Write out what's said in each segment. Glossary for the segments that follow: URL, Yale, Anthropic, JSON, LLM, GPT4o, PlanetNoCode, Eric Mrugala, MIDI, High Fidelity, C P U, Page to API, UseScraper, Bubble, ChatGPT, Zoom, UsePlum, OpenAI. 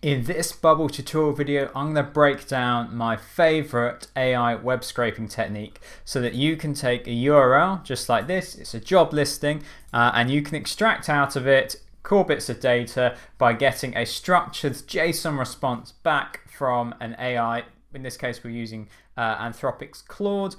In this Bubble tutorial video, I'm going to break down my favorite AI web scraping technique so that you can take a URL just like this. It's a job listing and you can extract out of it core bits of data by getting a structured JSON response back from an AI. In this case, we're using Anthropic's Claude,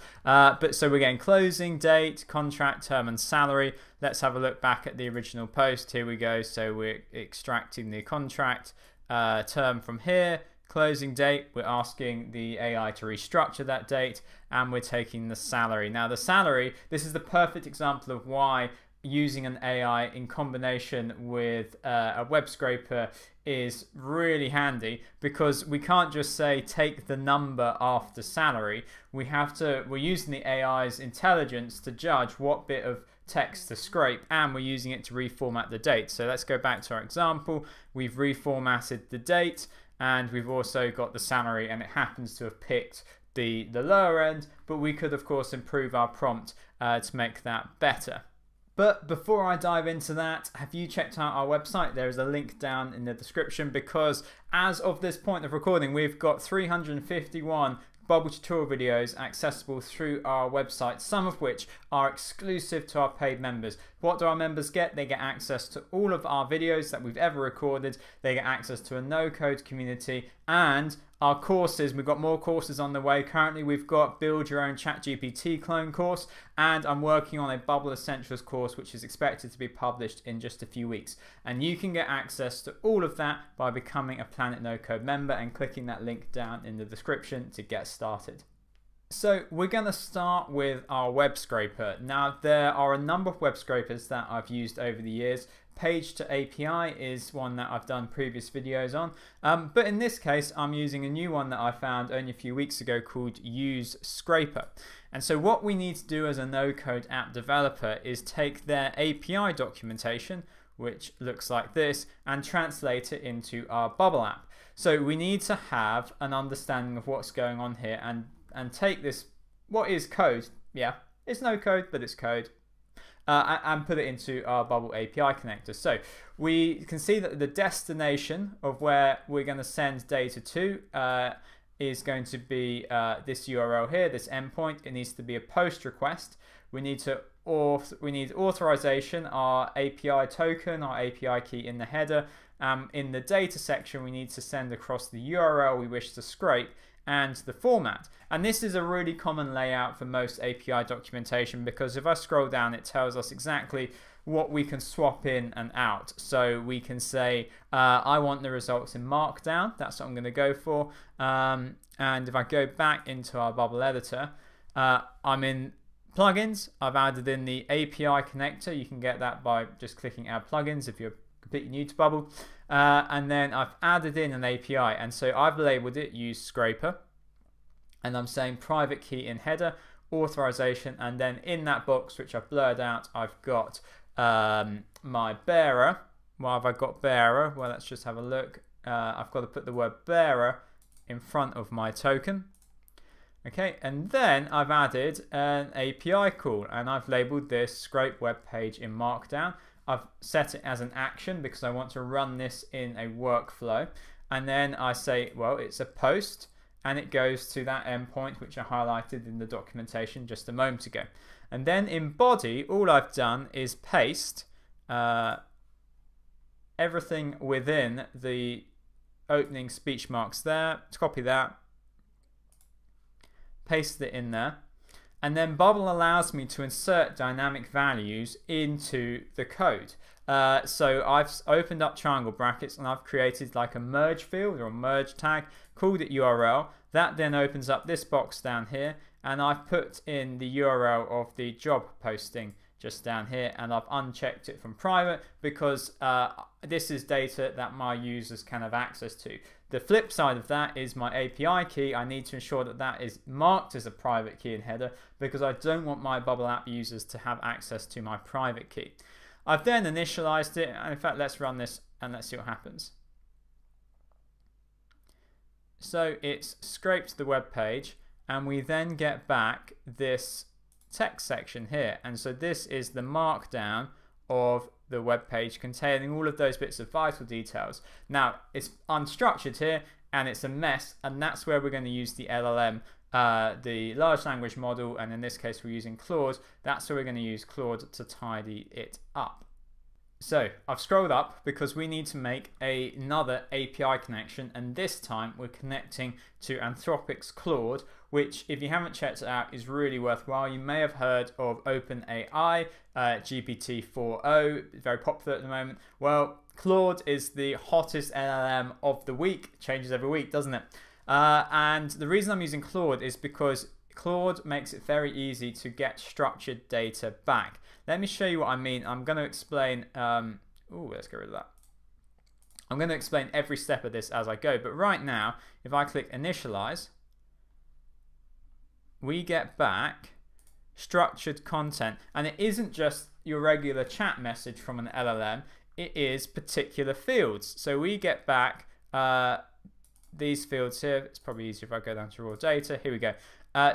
so we're getting closing date, contract term, and salary. Let's have a look back at the original post. Here we go. So we're extracting the contract term from here, closing date, we're asking the AI to restructure that date, and we're taking the salary. Now the salary, this is the perfect example of why using an AI in combination with a web scraper is really handy, because we can't just say take the number after salary. We have to, we're using the AI's intelligence to judge what bit of text to scrape, and we're using it to reformat the date. So let's go back to our example. We've reformatted the date and we've also got the salary, and it happens to have picked the lower end, but we could of course improve our prompt to make that better. But before I dive into that, have you checked out our website? There is a link down in the description, because as of this point of recording, we've got 351 Bubble tutorial videos accessible through our website, some of which are exclusive to our paid members. What do our members get? They get access to all of our videos that we've ever recorded. They get access to a no-code community and our courses. We've got more courses on the way. Currently, we've got Build Your Own ChatGPT Clone course, and I'm working on a Bubble Essentials course, which is expected to be published in just a few weeks. And you can get access to all of that by becoming a Planet No Code member and clicking that link down in the description to get started. So we're going to start with our web scraper. Now there are a number of web scrapers that I've used over the years. Page to API is one that I've done previous videos on, but in this case I'm using a new one that I found only a few weeks ago called UseScraper. And so what we need to do as a no-code app developer is take their API documentation, which looks like this, and translate it into our Bubble app. So we need to have an understanding of what's going on here and take this, what is code, yeah, it's no code but it's code, and put it into our Bubble API connector. So we can see that the destination of where we're going to send data to is going to be this URL here, this endpoint. It needs to be a POST request. We need to we need authorization, our API token, our API key in the header. In the data section, we need to send across the URL we wish to scrape and the format. And this is a really common layout for most API documentation, because if I scroll down, it tells us exactly what we can swap in and out. So we can say, I want the results in Markdown. That's what I'm going to go for. And if I go back into our Bubble editor, I'm in plugins. I've added in the API connector. You can get that by just clicking add plugins if you're completely new to Bubble, and then I've added in an API, and so I've labeled it UseScraper, and I'm saying private key in header, authorization, and then in that box, which I've blurred out, I've got my bearer. Why have I got bearer? Well, let's just have a look. I've got to put the word bearer in front of my token. Okay, and then I've added an API call, and I've labeled this scrape web page in Markdown. I've set it as an action because I want to run this in a workflow, and then I say, well, it's a post, and it goes to that endpoint which I highlighted in the documentation just a moment ago. And then in body, all I've done is paste everything within the opening speech marks there. Let's copy that, paste it in there. And then Bubble allows me to insert dynamic values into the code. So I've opened up triangle brackets and I've created like a merge field or a merge tag, called it URL. That then opens up this box down here, and I've put in the URL of the job posting just down here, and I've unchecked it from private because this is data that my users can have access to. The flip side of that is my API key. I need to ensure that that is marked as a private key in header, because I don't want my Bubble app users to have access to my private key. I've then initialized it, and in fact, let's run this and let's see what happens. So it's scraped the web page, and we then get back this text section here, and so this is the markdown of the web page containing all of those bits of vital details. Now, it's unstructured here and it's a mess, and that's where we're going to use the LLM, the large language model, and in this case we're using Claude. That's where we're going to use Claude to tidy it up. So I've scrolled up because we need to make another API connection, and this time we're connecting to Anthropic's Claude, which, if you haven't checked it out, is really worthwhile. You may have heard of OpenAI, GPT4o, very popular at the moment. Well, Claude is the hottest LLM of the week. Changes every week, doesn't it? And the reason I'm using Claude is because Claude makes it very easy to get structured data back. Let me show you what I mean. I'm going to explain, let's get rid of that. I'm going to explain every step of this as I go, but right now, if I click initialize, we get back structured content, and it isn't just your regular chat message from an LLM, it is particular fields. So we get back these fields here. It's probably easier if I go down to raw data. Here we go.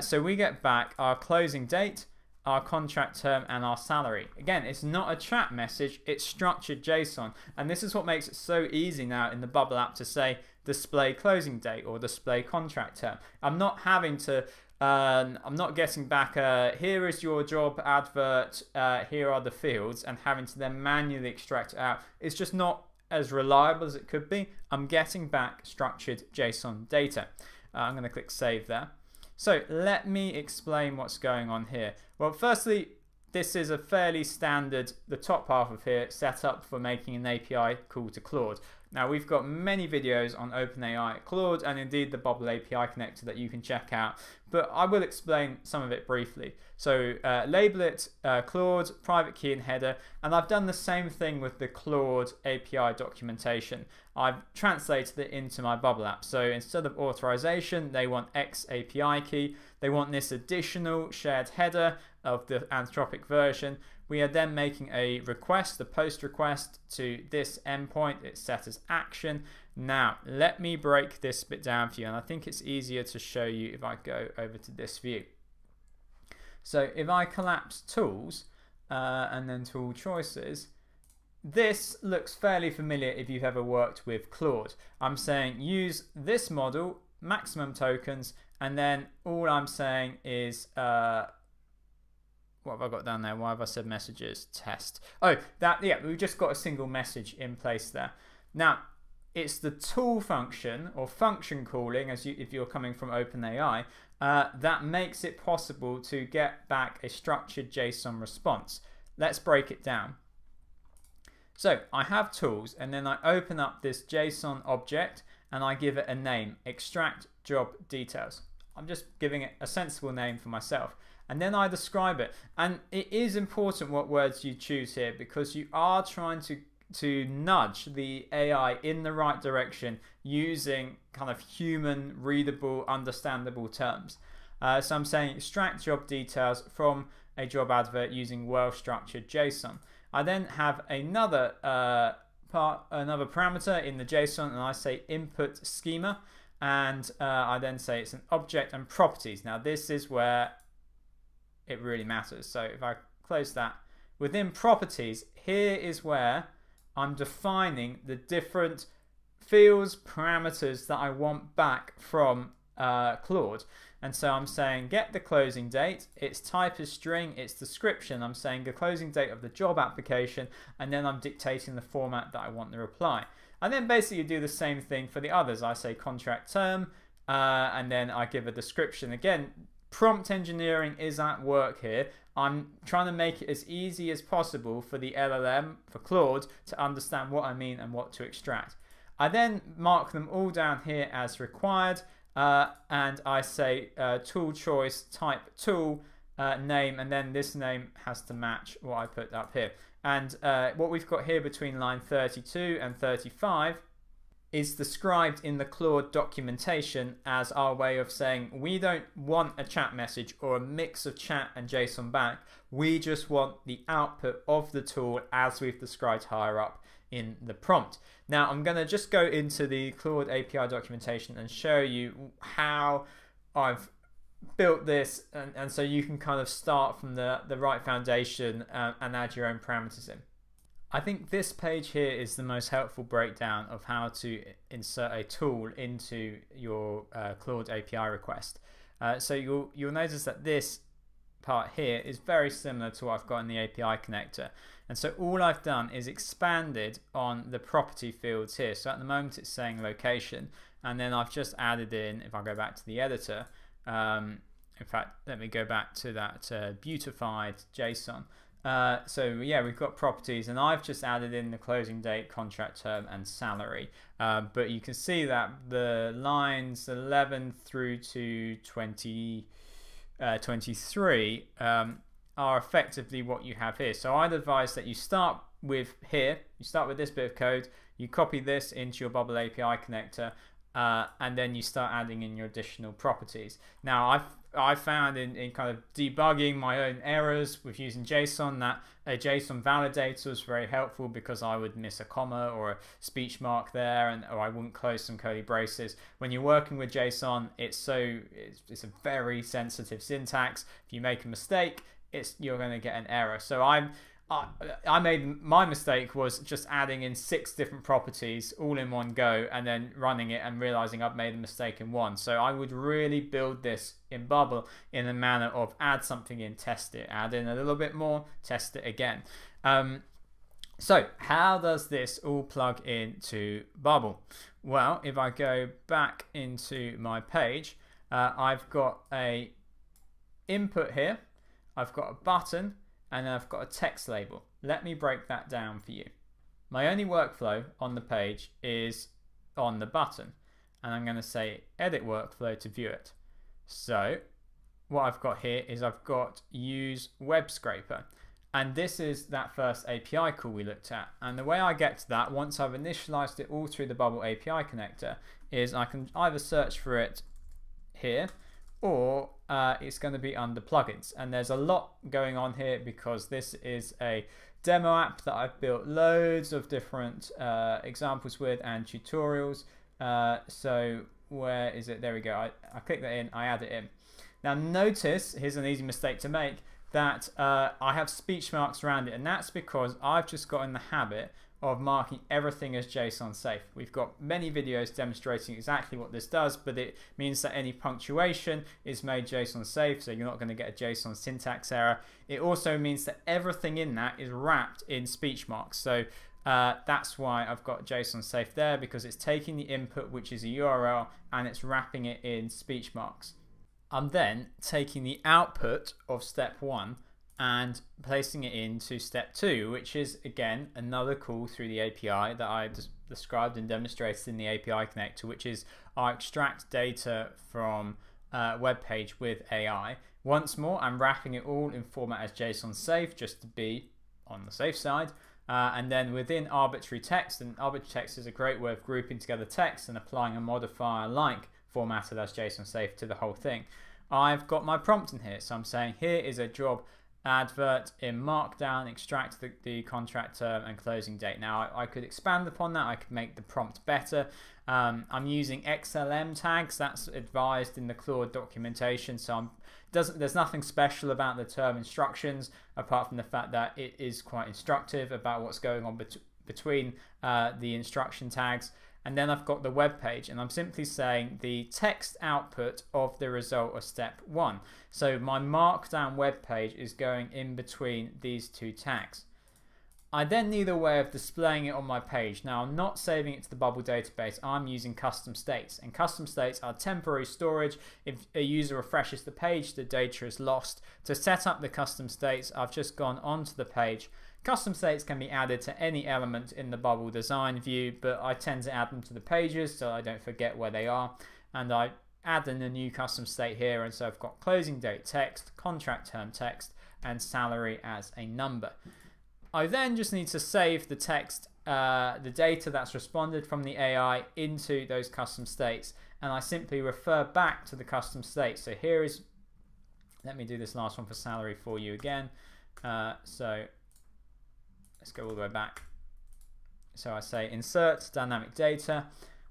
So we get back our closing date, our contract term, and our salary. Again, it's not a chat message, it's structured JSON. And this is what makes it so easy now in the Bubble app to say display closing date or display contract term. I'm not having to, I'm not getting back here is your job advert, here are the fields, and having to then manually extract it out. It's just not as reliable as it could be. I'm getting back structured JSON data. I'm gonna click save there. So let me explain what's going on here. Well, firstly, this is a fairly standard, the top half of here, set up for making an API call to Claude. Now, we've got many videos on OpenAI Claude and indeed the Bubble API connector that you can check out, but I will explain some of it briefly. So label it Claude, private key and header, and I've done the same thing with the Claude API documentation. I've translated it into my Bubble app. So instead of authorization, they want X API key. They want this additional shared header of the Anthropic version. We are then making a request, the post request, to this endpoint. It's set as action. Now, let me break this bit down for you, and I think it's easier to show you if I go over to this view. So if I collapse tools and then tool choices, this looks fairly familiar if you've ever worked with Claude. I'm saying use this model, maximum tokens, and then all I'm saying is what have I got down there? Why have I said messages? Test. Oh, yeah, we've just got a single message in place there. Now, it's the tool function or function calling, as if you're coming from OpenAI, that makes it possible to get back a structured JSON response. Let's break it down. So I have tools, and then I open up this JSON object and I give it a name, extract job details. I'm just giving it a sensible name for myself. And then I describe it. And it is important what words you choose here, because you are trying to nudge the AI in the right direction using kind of human, readable, understandable terms. So I'm saying extract job details from a job advert using well-structured JSON. I then have another another parameter in the JSON, and I say input schema. And I then say it's an object and properties. Now, this is where it really matters. So if I close that, within properties, here is where I'm defining the different fields, parameters that I want back from Claude. And so I'm saying get the closing date, its type is string, its description, I'm saying the closing date of the job application, and then I'm dictating the format that I want the reply. And then basically you do the same thing for the others. I say contract term, and then I give a description. Again, prompt engineering is at work here. I'm trying to make it as easy as possible for the LLM, for Claude, to understand what I mean and what to extract. I then mark them all down here as required, and I say tool choice, type tool, name, and then this name has to match what I put up here. And what we've got here between line 32 and 35 is described in the Claude documentation as our way of saying we don't want a chat message or a mix of chat and JSON back. We just want the output of the tool as we've described higher up in the prompt. Now I'm going to just go into the Claude API documentation and show you how I've built this, and so you can kind of start from the right foundation and add your own parameters in. I think this page here is the most helpful breakdown of how to insert a tool into your Claude API request. So you'll notice that this part here is very similar to what I've got in the API connector. And so all I've done is expanded on the property fields here. So at the moment it's saying location, and then I've just added in, if I go back to the editor, in fact, let me go back to that beautified JSON. So yeah, we've got properties, and I've just added in the closing date, contract term, and salary. But you can see that the lines 11 through to 23 are effectively what you have here. So I'd advise that you start with here, you start with this bit of code, you copy this into your Bubble API connector, and then you start adding in your additional properties. Now I found in kind of debugging my own errors with using JSON that a JSON validator was very helpful, because I would miss a comma or a speech mark there, and or I wouldn't close some curly braces. When you're working with JSON, it's a very sensitive syntax. If you make a mistake, you're going to get an error. So I made my mistake was just adding in 6 different properties all in one go, and then running it and realizing I've made a mistake in one. So I would really build this in Bubble in a manner of add something in, test it, add in a little bit more, test it again. So how does this all plug into Bubble? Well, if I go back into my page, I've got a input here, I've got a button, and then I've got a text label. Let me break that down for you. My only workflow on the page is on the button, and I'm going to say edit workflow to view it. So what I've got here is I've got use web scraper, and this is that first API call we looked at. And the way I get to that, once I've initialized it all through the Bubble API connector, is I can either search for it here, or it's going to be under plugins. And there's a lot going on here, because this is a demo app that I've built loads of different examples with and tutorials. So where is it? There we go. I click that in, I add it in. Now notice, here's an easy mistake to make, that I have speech marks around it, and that's because I've just got in the habit of marking everything as JSON safe. We've got many videos demonstrating exactly what this does, but it means that any punctuation is made JSON safe, so you're not going to get a JSON syntax error. It also means that everything in that is wrapped in speech marks. So that's why I've got JSON safe there, because it's taking the input, which is a URL, and it's wrapping it in speech marks. I'm then taking the output of step 1 and placing it into step 2, which is again another call through the API that I described and demonstrated in the API connector, which is I extract data from a web page with AI. Once more, I'm wrapping it all in format as JSON safe, just to be on the safe side. And then within arbitrary text, and arbitrary text is a great way of grouping together text and applying a modifier like formatted as JSON safe to the whole thing. I've got my prompt in here, so I'm saying here is a job advert in Markdown, extract the contract term and closing date. Now I could expand upon that, I could make the prompt better. I'm using XLM tags, that's advised in the Claude documentation, so there's nothing special about the term instructions, apart from the fact that it is quite instructive about what's going on between the instruction tags. And then I've got the web page, and I'm simply saying the text output of the result of step 1. So my Markdown web page is going in between these 2 tags. I then need a way of displaying it on my page. Now I'm not saving it to the Bubble database, I'm using custom states. And custom states are temporary storage. If a user refreshes the page, the data is lost. To set up the custom states, I've just gone onto the page. Custom states can be added to any element in the Bubble design view, but I tend to add them to the pages so I don't forget where they are. And I add in a new custom state here, and so I've got closing date text, contract term text, and salary as a number. I then just need to save the text, the data that's responded from the AI into those custom states, and I simply refer back to the custom state. So here is, let me do this last one for salary for you again. So let's go all the way back. So I say insert dynamic data,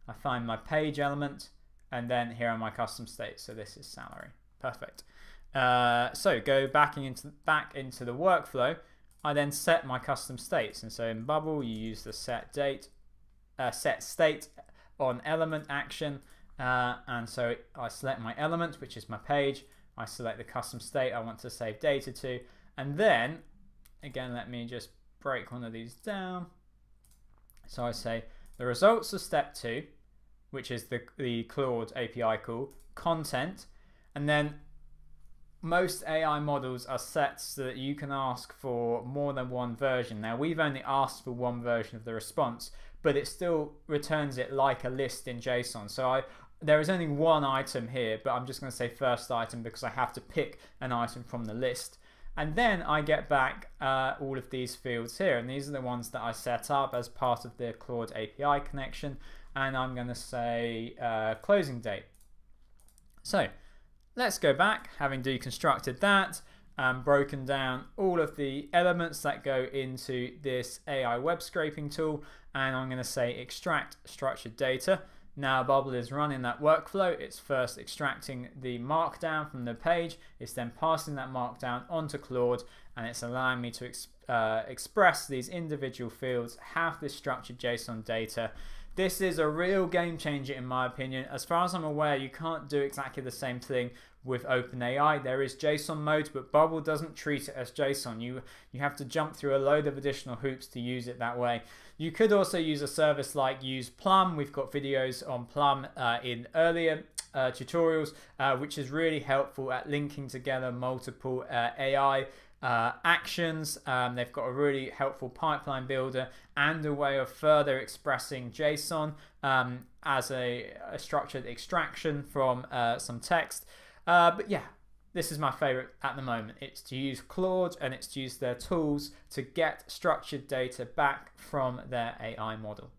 I find my page element, and then here are my custom states. So this is salary. Perfect. So go back into the workflow. I then set my custom states. And so in Bubble, you use the set date, set state on element action. And so I select my element, which is my page. I select the custom state I want to save data to. And then, again, let me just break one of these down. So I say the results of step 2, which is the Claude API call, content. And then most AI models are set so that you can ask for more than one version. Now, we've only asked for one version of the response, but it still returns it like a list in JSON. So there is only one item here, but I'm just going to say first item because I have to pick an item from the list. And then I get back all of these fields here, and these are the ones that I set up as part of the Claude API connection. And I'm going to say closing date. So let's go back, having deconstructed that and broken down all of the elements that go into this AI web scraping tool. And I'm going to say extract structured data. Now Bubble is running that workflow. It's first extracting the markdown from the page. It's then passing that markdown onto Claude, and it's allowing me to express these individual fields, have this structured JSON data. This is a real game changer in my opinion. As far as I'm aware, you can't do exactly the same thing with OpenAI. There is JSON mode, but Bubble doesn't treat it as JSON. You have to jump through a load of additional hoops to use it that way. You could also use a service like UsePlum. We've got videos on Plum in earlier tutorials, which is really helpful at linking together multiple AI actions. They've got a really helpful pipeline builder and a way of further expressing JSON as a structured extraction from some text. But yeah, this is my favorite at the moment. It's to use Claude, and it's to use their tools to get structured data back from their AI model.